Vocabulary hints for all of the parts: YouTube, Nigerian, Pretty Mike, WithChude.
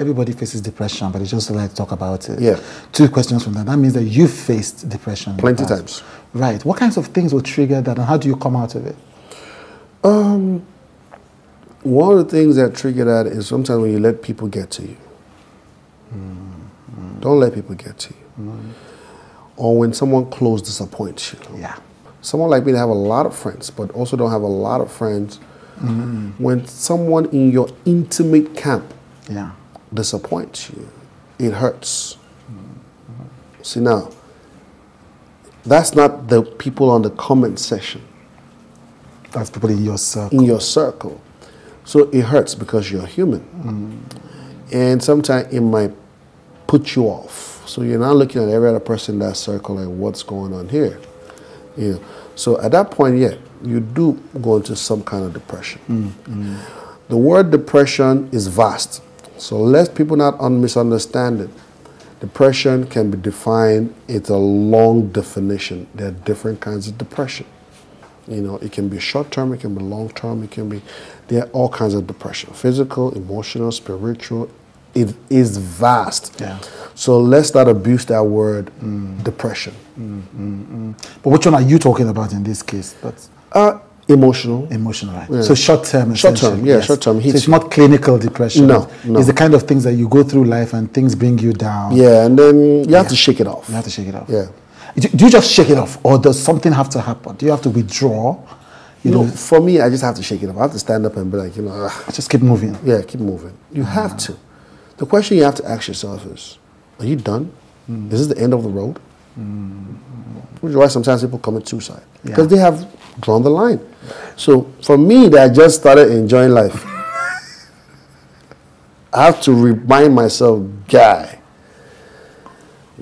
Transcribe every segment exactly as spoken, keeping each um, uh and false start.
Everybody faces depression, but they just like to talk about it. Yeah. Two questions from that. That means that you faced depression. Plenty times. Right. What kinds of things will trigger that, and how do you come out of it? Um, one of the things that trigger that is sometimes when you let people get to you. Mm-hmm. Don't let people get to you. Mm-hmm. Or when someone close disappoints you. Yeah. Someone like me that have a lot of friends, but also don't have a lot of friends. Mm-hmm. When someone in your intimate camp yeah. disappoints you, it hurts. Mm-hmm. See now, that's not the people on the comment section. That's people in your circle. In your circle. So it hurts because you're human. Mm-hmm. And sometimes it might put you off. So you're not looking at every other person in that circle and like, what's going on here. Yeah. So at that point, yeah, you do go into some kind of depression. Mm-hmm. The word depression is vast. So let people not misunderstand it. Depression can be defined, it's a long definition. There are different kinds of depression. You know, it can be short-term, it can be long-term, it can be, there are all kinds of depression. Physical, emotional, spiritual, it is vast. Yeah. So let's not abuse that word, mm. depression. Mm, mm, mm. But which one are you talking about in this case? That's uh, emotional. Emotional, right. Yeah. So short-term. Short-term, yeah, yes. short-term. So it's you. Not clinical depression. No, no. It's the kind of things that you go through life and things bring you down. Yeah, and then you yeah. have to shake it off. You have to shake it off. Yeah. Do you just shake it off, or does something have to happen? Do you have to withdraw? You no, know, for me, I just have to shake it off. I have to stand up and be like, you know. Ugh. Just keep moving. Yeah, keep moving. You ah. have to. The question you have to ask yourself is, are you done? Mm. Is this the end of the road? Mm. Which is why sometimes people commit suicide. Because yeah. they have drawn the line. So for me, that I just started enjoying life. I have to remind myself, guy,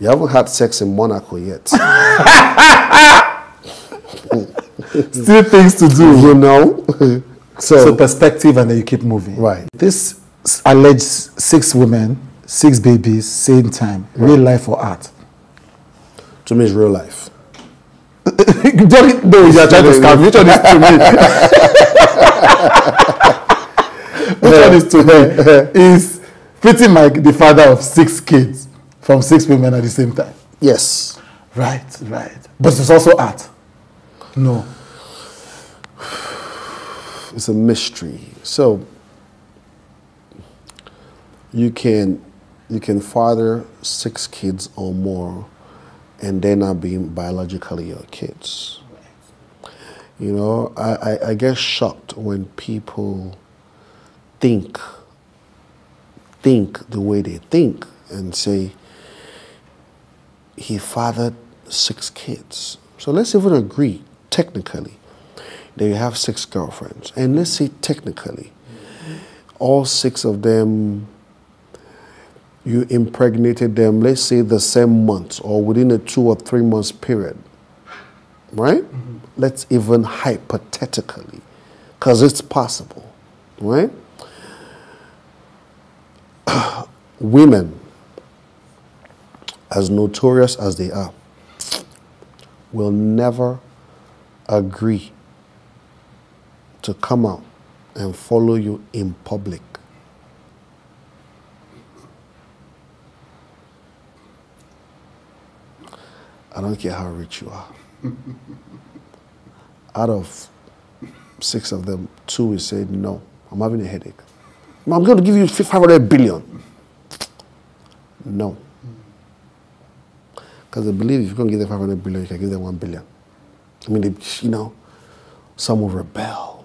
you haven't had sex in Monaco yet. Still things to do, you know? so, so perspective, and then you keep moving. Right. This alleged six women, six babies, same time. Right. Real life or art? To me, it's real life. No, you're trying to scam. Which one is to me? Which one is to me? Is Pretty Mike the father of six kids from six women at the same time? Yes. Right, right. But it's also art. No. It's a mystery. So you can you can father six kids or more, and they're not being biologically your kids. You know, I, I, I get shocked when people think, think the way they think and say, he fathered six kids. So let's even agree, technically, that you have six girlfriends. And let's say technically, all six of them, you impregnated them, let's say the same month or within a two or three months period, right? Mm-hmm. Let's even hypothetically, because it's possible, right? Women, as notorious as they are, will never agree to come out and follow you in public. I don't care how rich you are. Out of six of them, two will say, no, I'm having a headache. I'm going to give you five hundred billion. No. Because they believe if you can give them five hundred billion, you can give them one billion. I mean, they, you know, some will rebel.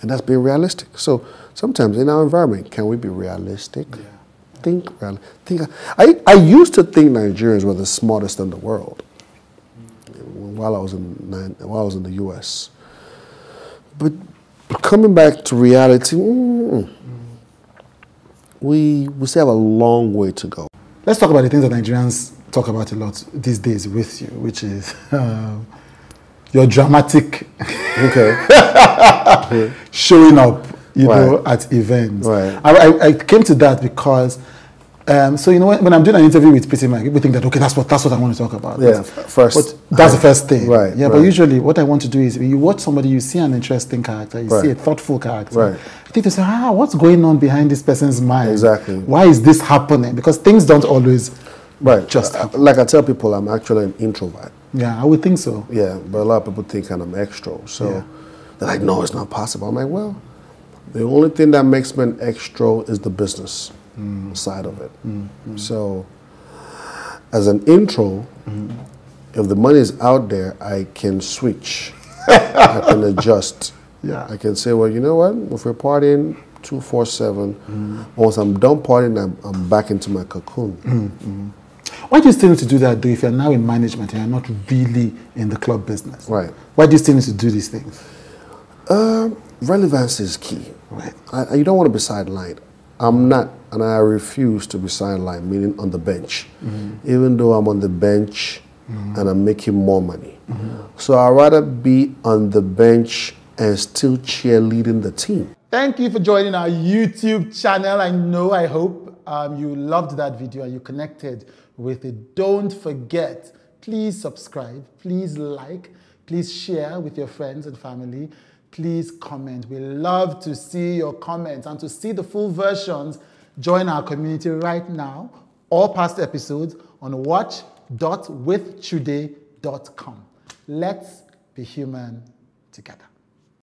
And that's being realistic. So sometimes in our environment, can we be realistic? Yeah. Think, think. I, I used to think Nigerians were the smartest in the world while I was in while I was in the U S But coming back to reality, mm, we we still have a long way to go. Let's talk about the things that Nigerians talk about a lot these days with you, which is uh, your dramatic okay. showing up, you right. know, at events. Right. I, I, I came to that because Um, so you know, when, when I'm doing an interview with Pretty Mike, people think that okay, that's what that's what I want to talk about. Yeah, first. But that's I, the first thing. Right. Yeah, right. But usually, what I want to do is when you watch somebody, you see an interesting character, you right. see a thoughtful character. Right. You think to say, ah, what's going on behind this person's mind? Exactly. Why is this happening? Because things don't always right just happen. Like I tell people, I'm actually an introvert. Yeah, I would think so. Yeah, but a lot of people think I'm extro. So yeah. they're like, no, it's not possible. I'm like, well, the only thing that makes me an extro is the business. Mm. side of it. Mm. Mm. So as an intro, mm. if the money is out there, I can switch. I can adjust. Yeah. I can say, well, you know what? If we're partying two four seven, mm. once I'm done partying, I'm, I'm back into my cocoon. Mm. Mm. Why do you still need to do that though if you're now in management and you're not really in the club business? Right. Why do you still need to do these things? Uh, relevance is key. Right. I, you don't want to be sidelined. I'm not, and I refuse to be sidelined, meaning on the bench. Mm-hmm. Even though I'm on the bench mm-hmm. and I'm making more money. Mm-hmm. So I'd rather be on the bench and still cheerleading the team. Thank you for joining our YouTube channel. I know, I hope um, you loved that video and you connected with it. Don't forget, please subscribe, please like, please share with your friends and family. Please comment. We love to see your comments, and to see the full versions, join our community right now or past episodes on watch dot with chude dot com. Let's be human together.